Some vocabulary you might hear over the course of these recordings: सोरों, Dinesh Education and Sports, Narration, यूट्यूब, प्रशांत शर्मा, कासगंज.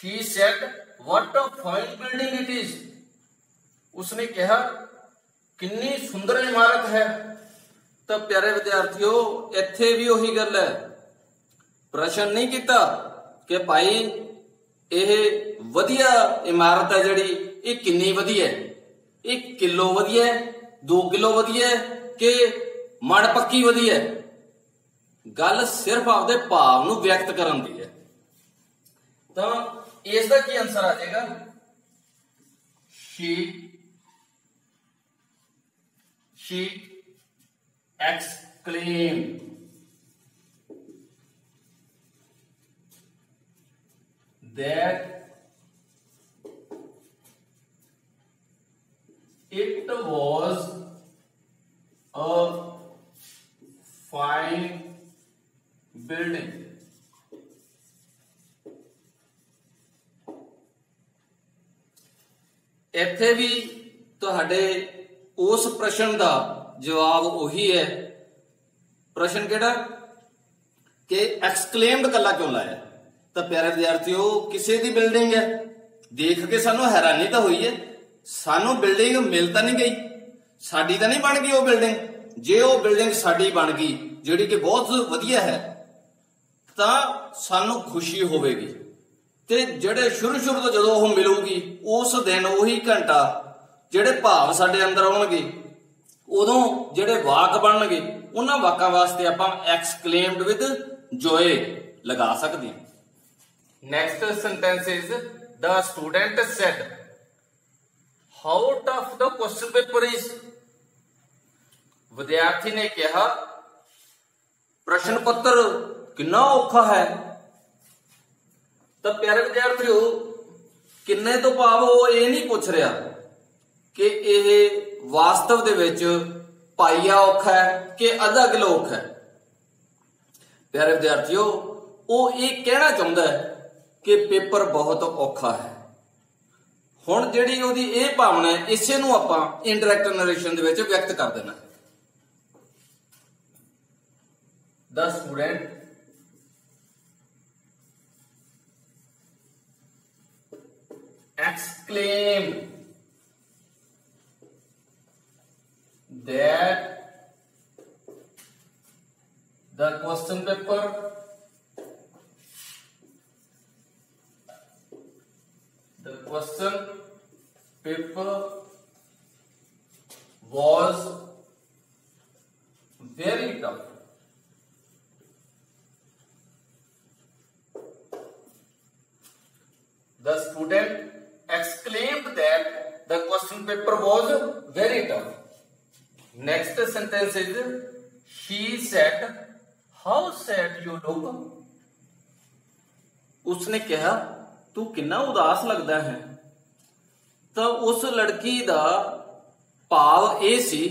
He said, "What a fine building it is." उसने कहा कितनी सुंदर इमारत है। तो प्यारे विद्यार्थियों, इत्थे भी वही गल है। प्रश्न नहीं किया कि भाई यह वधिया इमारत है जिहड़ी, ये कितनी वधिया है, 1 किलो वधिया है, 2 किलो वधिया है कि मन पक्की वधिया है। गल सिर्फ आपदे भाव नूं व्यक्त करन दी है। तो इसका की आंसर आ जाएगा? She exclaimed that it was a fine building. ਇੱਥੇ भी ਤੁਹਾਡੇ उस प्रश्न का जवाब ਉਹੀ है। प्रश्न ਕਿਹੜਾ ਕਿ ਐਕਸਕਲੇਮਡ ਕੱਲਾ क्यों लाया। तो प्यारे विद्यार्थियों, किसी की बिल्डिंग है, देख के ਸਾਨੂੰ हैरानी तो हुई है, ਸਾਨੂੰ बिल्डिंग मिल तो नहीं गई, ਸਾਡੀ ਤਾਂ नहीं बन गई वो बिल्डिंग। जे वो बिल्डिंग ਸਾਡੀ बन गई ਜਿਹੜੀ ਕਿ बहुत ਵਧੀਆ है तो ਸਾਨੂੰ खुशी ਹੋਵੇਗੀ। ਤੇ ਜਿਹੜੇ ਸ਼ੁਰੂ ਤੋਂ ਜਦੋਂ ਉਹ ਮਿਲੂਗੀ उस दिन ਉਹੀ ਘੰਟਾ ਜਿਹੜੇ ਭਾਵ ਸਾਡੇ ਅੰਦਰ ਆਉਣਗੇ, ਉਦੋਂ ਜਿਹੜੇ ਵਾਕ ਬਣਨਗੇ ਉਹਨਾਂ ਵਾਕਾਂ ਵਾਸਤੇ ਆਪਾਂ ਐਕਸਕਲੇਮਡ ਵਿਦ ਜੋਏ ਲਗਾ ਸਕਦੇ ਹਾਂ। Next sentence is the student said how tough the question paper is. ਵਿਦਿਆਰਥੀ ਨੇ ਕਿਹਾ ਪ੍ਰਸ਼ਨ ਪੱਤਰ ਕਿੰਨਾ ਔਖਾ ਹੈ। तो प्यारे विद्यार्थियों, किन्ने तो भाव वो ये नहीं पूछ रहा कि यह वास्तव दे विच पाइया औखा है कि आधा किलो औखा है। प्यारे विद्यार्थियों, वो ये कहना चाहता है कि पेपर बहुत औखा है। हुण जिहड़ी उहदी ये भावना है, इसे नूं आपां इनडायरैक्ट नरेशन दे विच व्यक्त कर देना है। The student exclaimed that the question paper, was very tough. The student exclaimed that the question paper was very tough. Next sentence is, she said, "How sad you look." उसने कहा तू कितना उदास लगता है। तो उस लड़की का भाव यह सी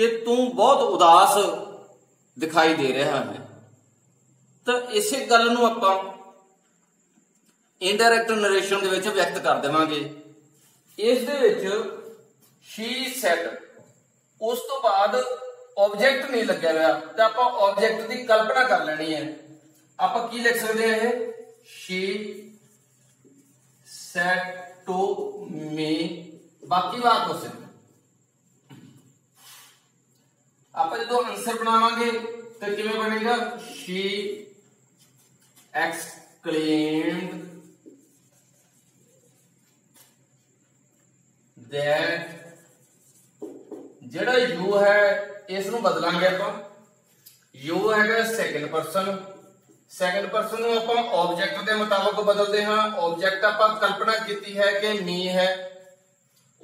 कि तू बहुत उदास दिखाई दे रहा है। तो इस गल नूं आपां इनडायरैक्ट नरेशन व्यक्त कर देवांगे। इस दे विच she said उस तो बाद ऑब्जेक्ट नहीं लग्या हुआ, तो आपां ऑब्जेक्ट की कल्पना कर लेनी है। आपां की लिख सकते हैं? she said to me, बाकी बात हो सकती। आप जो आंसर बनावांगे तो किवें बनेगा? she exclaimed जड़ा यू है इस नूं बदलांगे। आप यू है सैकेंड परसन, सैकेंड परसन नूं आप ऑब्जेक्ट के मुताबिक बदलते हाँ। ऑब्जेक्ट आप कल्पना की है कि मी है,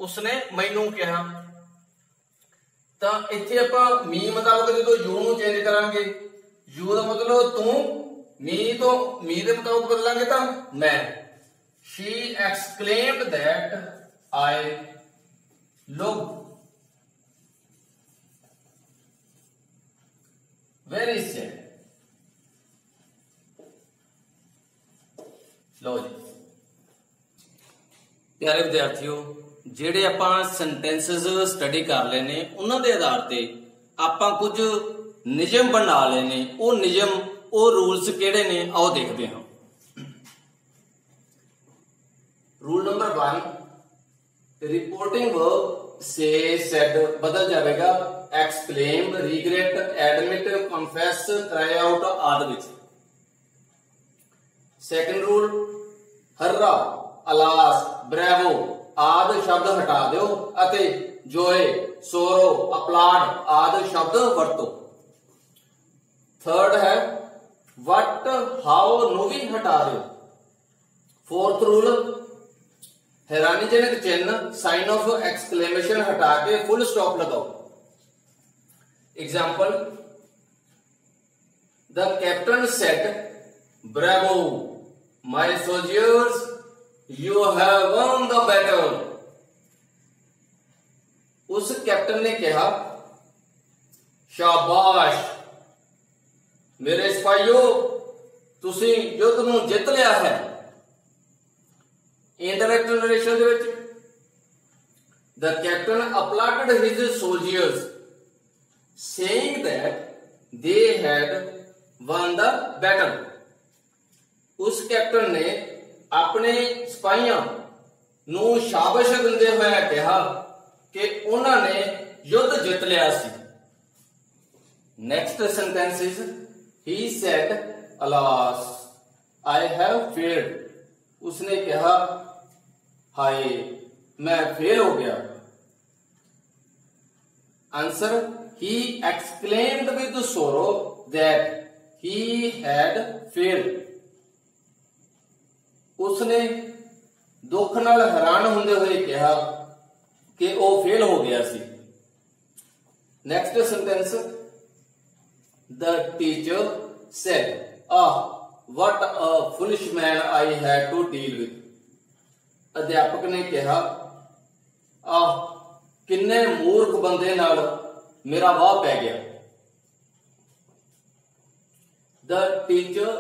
उसने मैनू कहा। तो इत्थे आप मी मुताबिक जो यू नूं चेंज करांगे, यू का मतलब तू, मी तो मी के मुताबिक बदलांगे तो मैं। she exclaimed that I look very sad. लो जी प्यारे विद्यार्थियों, जेडे आपां सेंटेंसेस स्टडी कर लेने उन्हां दे आधार ते आपां कुछ नियम बना लेने। वो नियम, वो रूल्स किहड़े ने, आओ देखदे हां। वन रिपोर्टिंग वर्ब से सेड बदल जाएगा exclaim, regret, admit, confess, cry out आदि। Second rule, hurrah, alas, bravo आदि शब्द हटा दो अते जोए, सोरो, अपलाड आदि शब्द वरतो। थर्ड है वट, हाउ, नु भी हटा दो। फोर्थ रूल, हैरानीजनक चिन्ह साइन ऑफ एक्सक्लेमेशन हटा के फुल स्टॉप लगाओ। Example, the captain said bravo my soldiers you have won the battle. उस कैप्टन ने कहा शाबाश मेरे सिपाहियों तुसी युद्ध नूं जित लिया है। इनडायरेक्ट नरेशन दे विच the captain applauded his soldiers saying that they had won the battle. उस कैप्टन ने अपने सिपाहियों नूं शाबाश दिंदे होए कहा कि उन्होंने युद्ध जित लिया सी। Next sentence is He said, alas, I have failed. उसने कहा हाय मैं फेल हो गया। Answer, he exclaimed with sorrow that he had failed. उसने दुख नाल हैरान होंदे हुए कहा कि वो फेल हो गया सी। Next sentence, The teacher said, "Ah, what a foolish man I had to deal with." अध्यापक ने कहा, "आह, किन्ने मूर्ख बंदे नाल मेरा वाह पै गया." The teacher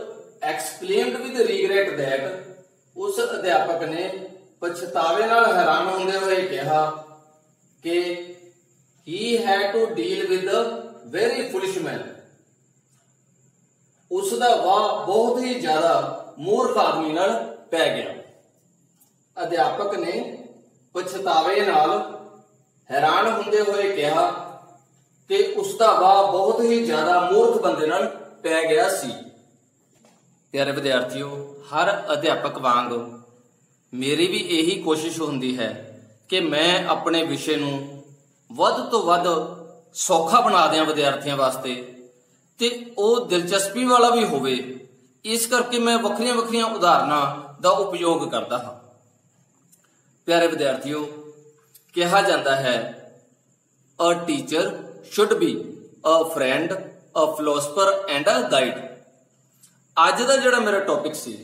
exclaimed with regret that उस अध्यापक ने पछतावे नाल हैरान होंदे हुए कहा कि he had to deal with a very foolish man. उसका वाह बहुत ही ज्यादा मूर्ख आदमी नाल पै गया। अध्यापक ने पछतावे नाल हैरान होंदे हुए कहा कि उसका वाह बहुत ही ज्यादा मूर्ख बंदे नाल पै गया सी। प्यारे विद्यार्थियों, हर अध्यापक वांग मेरी भी यही कोशिश होंदी है कि मैं अपने विषय नूं वध तो वध सौखा बना दियां विद्यार्थियों वास्ते ते ओ दिलचस्पी वाला भी होवे। इस करके मैं वखरियां वखरियां उदाहरणों का उपयोग करता हाँ। प्यारे विद्यार्थियों, कहा जाता है a teacher should be a friend, a philosopher and a guide. अज का जिहड़ा मेरा टॉपिक सी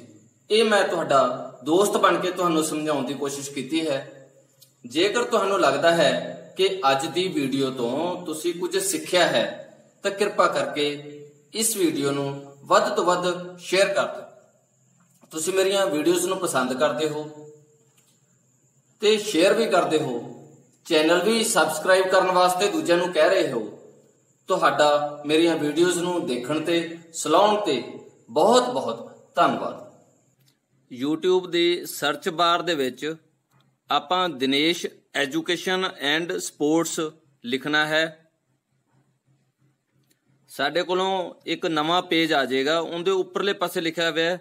ये मैं तुहाडा दोस्त बन के तुहानूं समझाउण दी कोशिश कीती है। जेकर तुहानूं लगता है कि अज दी वीडियो तो तुसीं कुछ सीखिया है तो कृपा करके इस वीडियो नूं वध तो वध शेयर कर दो। तुसी मेरियां वीडियोज़ नूं पसंद करते हो ते शेयर भी करते हो, चैनल भी सबसक्राइब करने वास्ते दूजे नूं कह रहे हो। तुहाडा मेरियां वीडियोज़ नूं देखण ते सलाउण ते बहुत बहुत धन्नवाद। यूट्यूब दे सर्च बार दे विच आपां दिनेश एजुकेशन एंड स्पोर्ट्स लिखना है। साढ़े कोलों एक नवा पेज आ जाएगा, उनके उपरले पासे लिखा हुआ है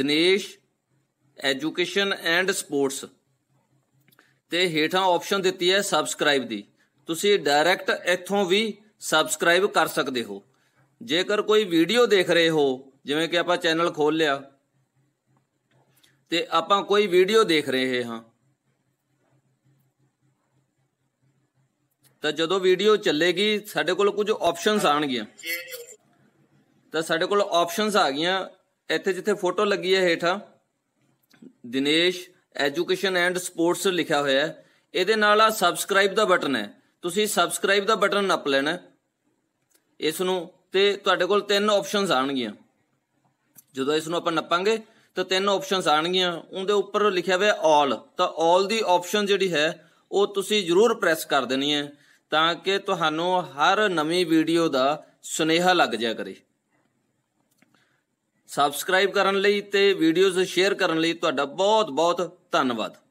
दिनेश एजुकेशन एंड स्पोर्ट्स ते हेठां ऑप्शन दिती है सबसक्राइब दी। तुसी डायरैक्ट इत्थों भी सबसक्राइब कर सकते हो। जेकर कोई वीडियो देख रहे हो, जिवें कि आपां चैनल खोल लिया ते आपां कोई वीडियो देख रहे हाँ तो जदों वीडियो चलेगी साढ़े कोल कुछ ऑप्शनस आउणगीआं। तो साढ़े कोल ऑप्शनस आ गईआं, इत्थे जिथे फोटो लगी है हेठां दिनेश एजुकेशन एंड स्पोर्ट्स लिखा होया है, इहदे नाल आ सबसक्राइब का बटन है। तुसीं सबसक्राइब का बटन नप लेना इस नूं ते तुहाडे कोल तीन ऑप्शनस आउणगीआं। जदों इस नूं आपां नपांगे तो तीन ऑप्शनस आउणगीआं, उहदे उपर लिखिआ होया ऑल। तो ऑल दी ऑप्शन जिहड़ी है वो तुसीं जरूर प्रेस कर देनी है ताकि तुहानूं हर नवी वीडियो का सुनेहा लग जाया करे। सबसक्राइब करन लई ते वीडियोज़ शेयर करन लई तुहाडा बहुत बहुत धन्नवाद।